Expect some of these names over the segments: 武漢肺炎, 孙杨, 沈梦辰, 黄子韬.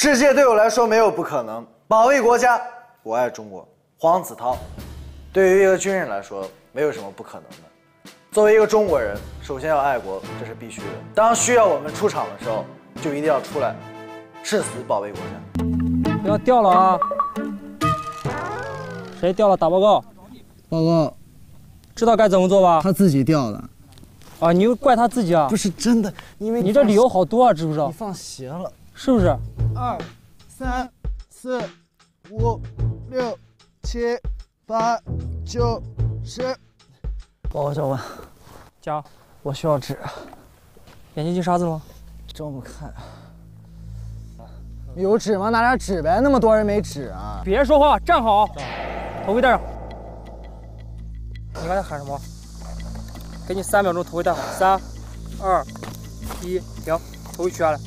世界对我来说没有不可能，保卫国家，我爱中国。黄子韬，对于一个军人来说，没有什么不可能的。作为一个中国人，首先要爱国，这是必须的。当需要我们出场的时候，就一定要出来，誓死保卫国家。不要掉了啊！谁掉了打报告？报告。知道该怎么做吧？他自己掉了。 啊！你又怪他自己啊？不是真的，因为你这理由好多啊，知不知道？你放斜了，是不是？2、3、4、5、6、7、8、9、10。报告教官，加，我需要纸。眼睛进沙子了吗？睁不开。有纸吗？拿点纸呗。那么多人没纸啊！别说话，站好，头盔戴上。你刚才喊什么？ 给你3秒钟，头盔戴好。3、2、1，停，头盔取下来。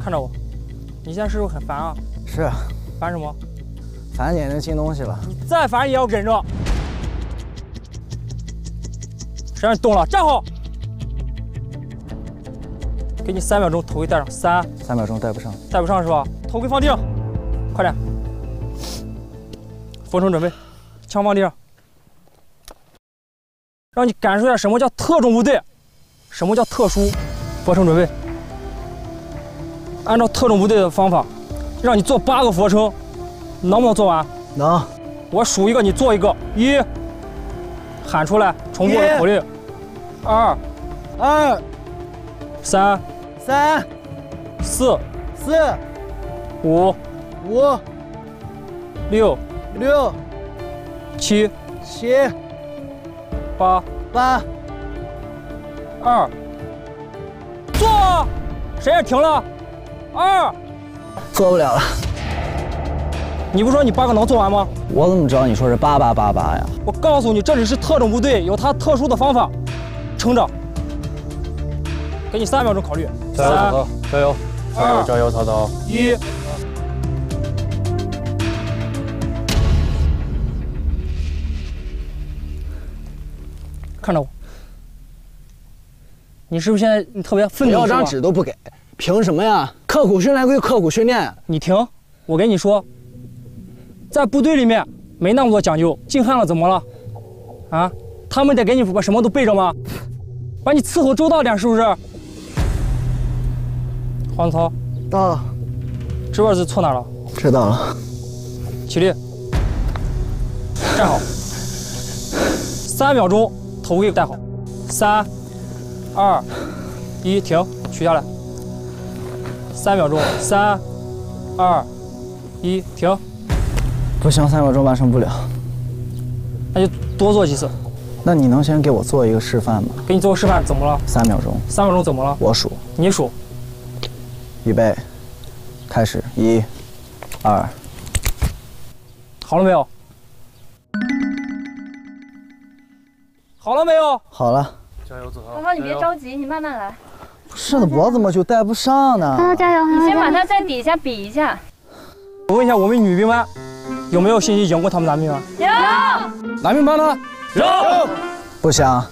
看着我，你现在是不是很烦啊？是啊。烦什么？烦眼睛进东西了。你再烦也要忍着。谁让你动了？站好。给你3秒钟，头盔戴上。3秒钟戴不上。戴不上是吧？头盔放地上，快点。俯冲准备，枪放地上。 让你感受一下什么叫特种部队，什么叫特殊。俯冲准备，按照特种部队的方法，让你做8个俯冲，能不能做完？能。我数一个，你做一个。1，喊出来，重复我的口令。2、3、4、5、6、7。 8、2，做，谁也停了，做不了了。你不说你8个能做完吗？我怎么知道你说是888呀？我告诉你，这里是特种部队，有它特殊的方法。成长，给你3秒钟考虑。加油，曹操！加油！加油！加油，曹操！1。 看着我，你是不是现在你特别愤怒？要张纸都不给，凭什么呀？刻苦训练归刻苦训练。你停！我跟你说，在部队里面没那么多讲究，进汉了怎么了？啊？他们得给你把什么都备着吗？把你伺候周到点，是不是？黄子韬，到了。知不知道错哪了？知道了。起立，站好。3秒钟。 头盔戴好，3、2、1，停，取下来。3秒钟，3、2、1，停。不行，3秒钟完成不了，那就多做几次。那你能先给我做一个示范吗？给你做个示范，怎么了？3秒钟。3秒钟怎么了？我数，你数。预备，开始，1、2。好了没有？ 好了没有？好了，加油，子韬。子韬，你别着急，你慢慢来。不是的，我怎么就戴不上呢？啊，加油！你先把它在底下比一下。我问一下，我们女兵班有没有信心赢过他们男兵班？有。男兵班呢？有。不香。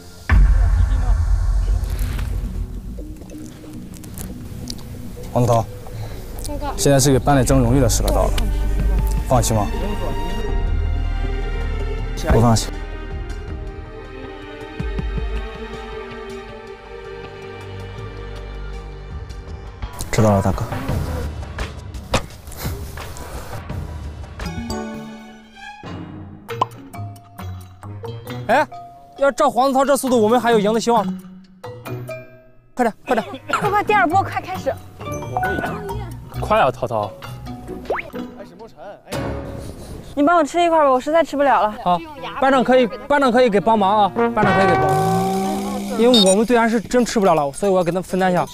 黄子韬，现在是给班里争荣誉的时刻到了，放弃吗？不放弃。 知道了，大哥。哎，要照黄子韬这速度，我们还有赢的希望。快点，快点！快快，第2波快开始！我会赢。快啊，涛涛！哎，沈梦辰，哎，你帮我吃一块吧，我实在吃不了了。好，班长可以给帮忙啊，班长可以给帮忙，因为我们队员是真吃不了了，所以我要给他们分担一下。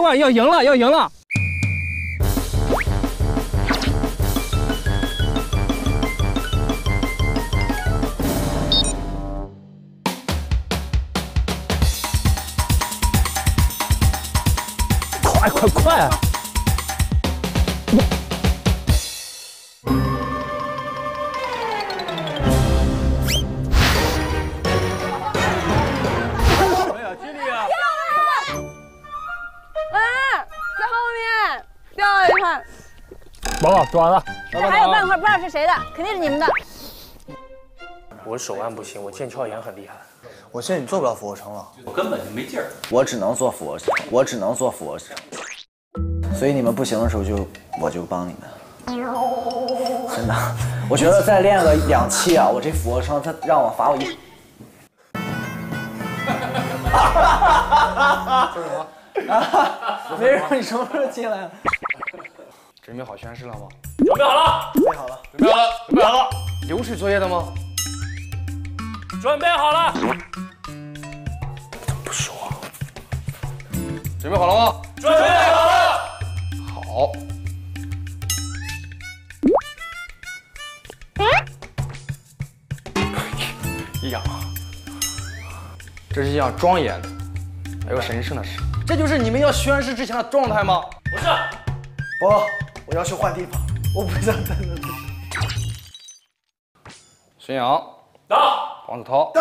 快！要赢了，要赢了！快！掉了一块。宝宝抓了，还有半块，不知道是谁的，肯定是你们的。我手腕不行，我腱鞘炎很厉害。我现在你做不了俯卧撑了，我根本就没劲儿，我只能做俯卧撑，我只能做俯卧撑。所以你们不行的时候我就帮你们，真的。我觉得再练个2期啊，我这俯卧撑他让我罚我一。 说什么？啊！没人，你什么时候进来了？准备好宣誓了吗？准备好了！准备好了！准备好了！准备好了！流水作业的吗？准备好了！怎么不说？准备好了吗？准备好了！好。痒。这是一项庄严的。 还有神圣的事，这就是你们要宣誓之前的状态吗？不是，宝，我要去换地方，我不想在那里。孙杨到，黄子韬到，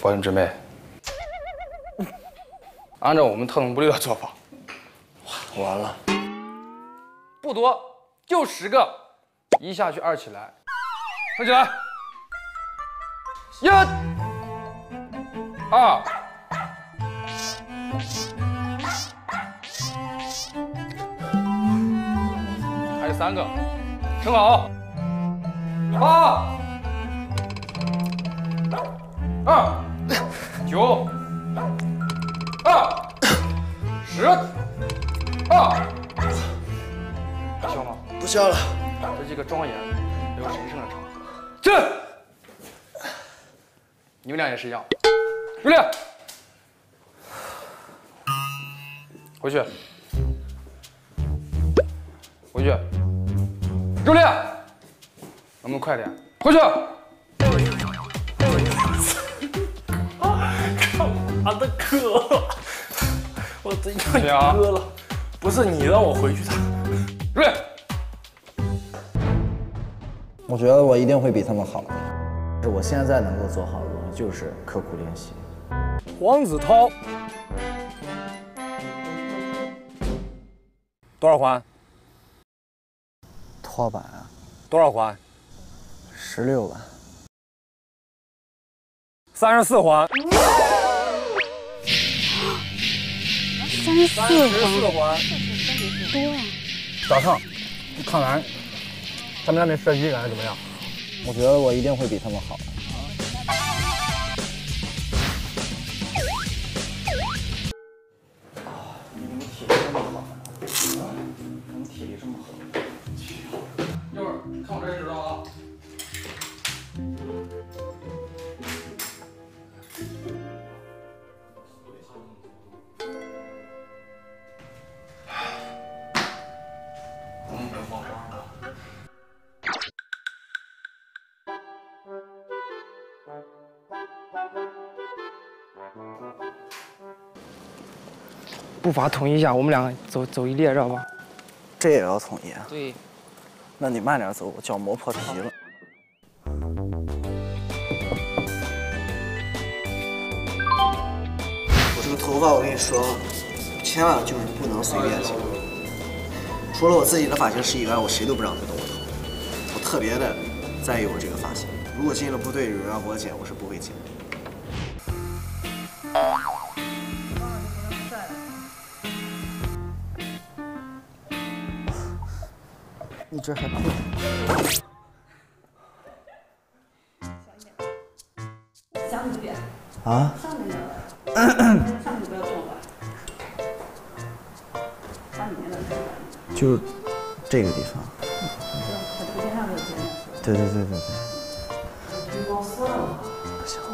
保证准备。按照我们特种部队的做法，完了，不多，就10个，一下去2起来，升起来，1、2。 还有3个，撑好！8、2、9、2、10、2，不笑吗？不笑了。这是一个庄严又神圣的场合。站！你们俩也是一样，你们俩。 回去，回去，助力，能不能快点？回去。我的哥，我真要哥了。不是你让我回去的，助力。我觉得我一定会比他们好。我现在能够做好的东西就是刻苦练习。黄子韬。 多少环？拖板啊？多少环？16环。34环。34环。多呀。早上，看完，他们那边射击感觉怎么样？我觉得我一定会比他们好。你们体力这么好。 你体力这么好，一会儿看我这指导啊！步伐统一一下，我们俩走一列，知道吧？ 这也要统一啊？对，那你慢点走，我脚磨破皮了。我这个头发，我跟你说，千万就是不能随便剪。除了我自己的发型师以外，我谁都不让他动我头。我特别的在意我这个发型。如果进了部队有人让我剪，我是不会剪的。 你这还不够。想你点。啊？上面的。上面不要动吧。把里面的推完。就这个地方。在图片上的这样说。对对对对对。你光说了吗？小王。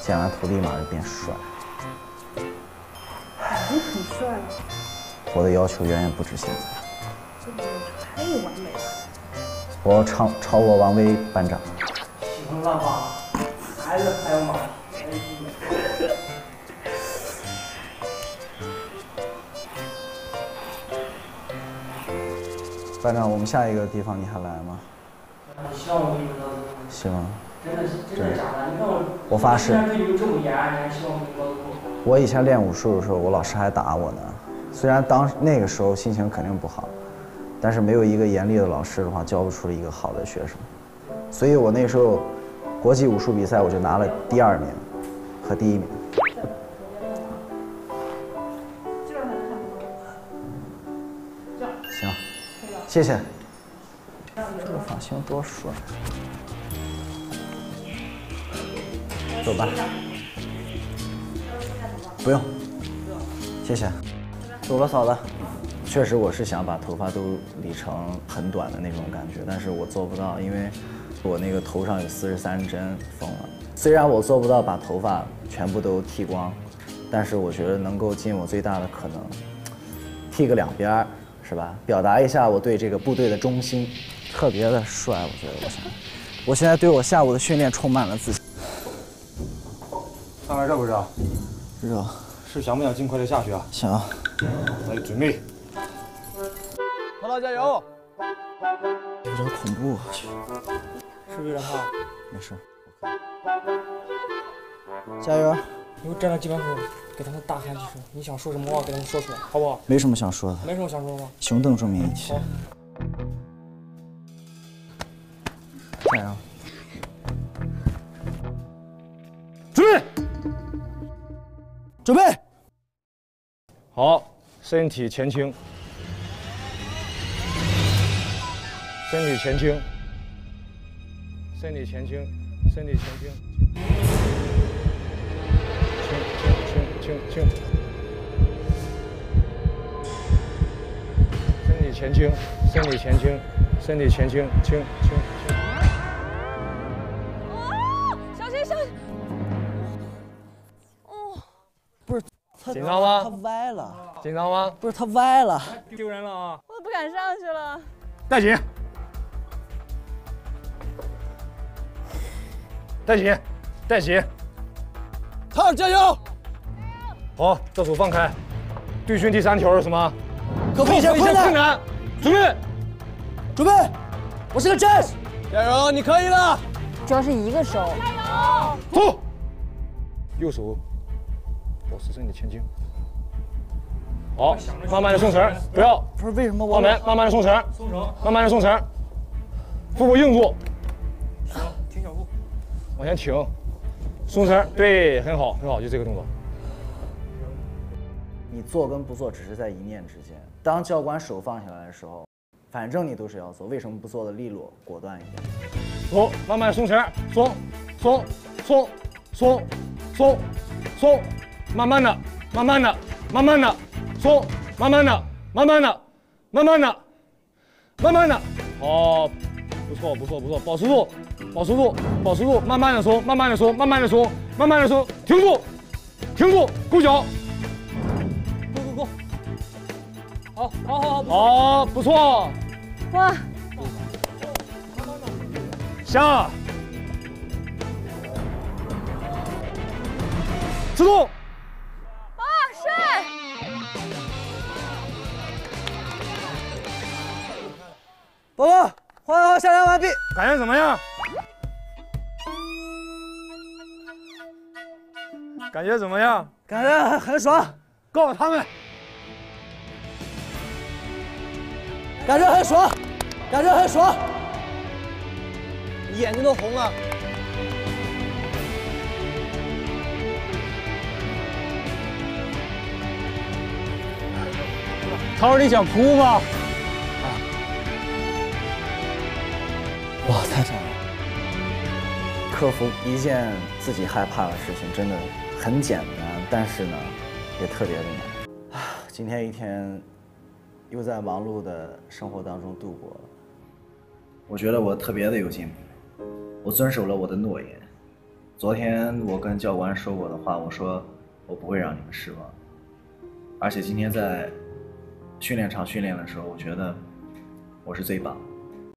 剪完头立马就变帅。 你很帅啊！我的要求远远不止现在。太完美了！我要超过王威班长。喜欢浪吗？孩子还有马。班长，我们下一个地方你还来吗？希望我给你们当。希望。真的假的？你看我发誓。对你这么严，你还希望你能够？我以前练武术的时候，我老师还打我呢。虽然那个时候心情肯定不好，但是没有一个严厉的老师的话，教不出一个好的学生。所以我那时候国际武术比赛，我就拿了第2名和第1名。 谢谢。这个发型多帅！走吧。不用，谢谢。走了，嫂子。确实，我是想把头发都理成很短的那种感觉，但是我做不到，因为我那个头上有43针缝了。虽然我做不到把头发全部都剃光，但是我觉得能够尽我最大的可能，剃个2边。 是吧？表达一下我对这个部队的忠心，特别的帅，我觉得我现在对我下午的训练充满了自信。上面热不热？热。是想不想尽快的下去啊？想。那就准备。跑道加油！有点恐怖，我去。是不是有点怕？没事。加油！以后站在机关口。 给他们大喊几声，你想说什么话给他们说出来，好不好？没什么想说的。没什么想说的吗？熊瞪著眼睛。加油！准备，准备，好，身体前倾，身体前倾，身体前倾，身体前倾。 轻，身体前倾，身体前倾，身体前倾，轻。哦，小心小心！哦，不是，紧张吗？他歪了。紧张吗？不是，他歪了。丢人了啊！我不敢上去了。带紧，带紧，带紧。汤儿加油！ 好，这手放开。对训第3条是什么？克服一些困难。准备，准备。我是个战士。加油，你可以的。主要是一个手。加油。走。右手保持身体前倾。好，慢慢的松绳，不要。不是为什么我？慢慢的松绳。松绳。慢慢的松绳。腹部硬住。行，挺小腹。往前挺。松绳，对，很好，很好，就这个动作。 你做跟不做只是在一念之间。当教官手放下来的时候，反正你都是要做，为什么不做的利落、果断一点？松，慢慢松绳，松，松，松，松，松，松，慢慢的，慢慢的，慢慢的，松，慢慢的，慢慢的，慢慢的，慢慢的，好，不错，不错，不错，保持住，保持住，保持住，慢慢的松，慢慢的松，慢慢的松，慢慢的松，停住，停住，勾脚。 好，好，好，好，不错。哇！下，制动。啊，帅！宝宝，花样下来完毕，感觉怎么样？感觉怎么样？感觉很爽，告诉他们。 感觉很爽，感觉很爽，眼睛都红了。涛儿，你想哭吗？啊！哇，太爽了！克服一件自己害怕的事情，真的很简单，但是呢，也特别的难。啊，今天一天。 又在忙碌的生活当中度过了，我觉得我特别的有进步，我遵守了我的诺言。昨天我跟教官说过的话，我说我不会让你们失望。而且今天在训练场训练的时候，我觉得我是最棒的。